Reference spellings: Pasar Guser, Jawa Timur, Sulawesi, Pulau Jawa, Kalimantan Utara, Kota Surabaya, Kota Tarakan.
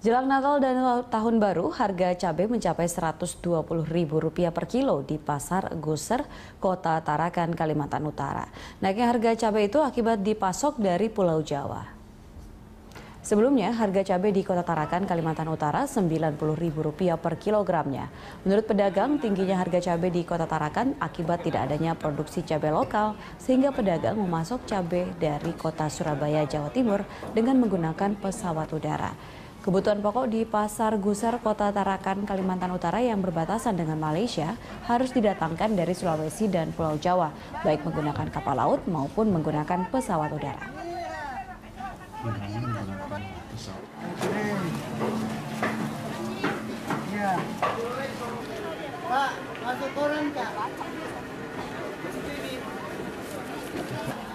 Jelang Natal dan Tahun Baru, harga cabai mencapai Rp120.000 per kilo di Pasar Guser, Kota Tarakan, Kalimantan Utara. Naiknya harga cabai itu akibat dipasok dari Pulau Jawa. Sebelumnya, harga cabai di Kota Tarakan, Kalimantan Utara Rp90.000 per kilogramnya. Menurut pedagang, tingginya harga cabai di Kota Tarakan akibat tidak adanya produksi cabai lokal, sehingga pedagang memasok cabai dari Kota Surabaya, Jawa Timur dengan menggunakan pesawat udara. Kebutuhan pokok di Pasar Guser, Kota Tarakan, Kalimantan Utara yang berbatasan dengan Malaysia harus didatangkan dari Sulawesi dan Pulau Jawa, baik menggunakan kapal laut maupun menggunakan pesawat udara. Pak, masuk koran, Kak.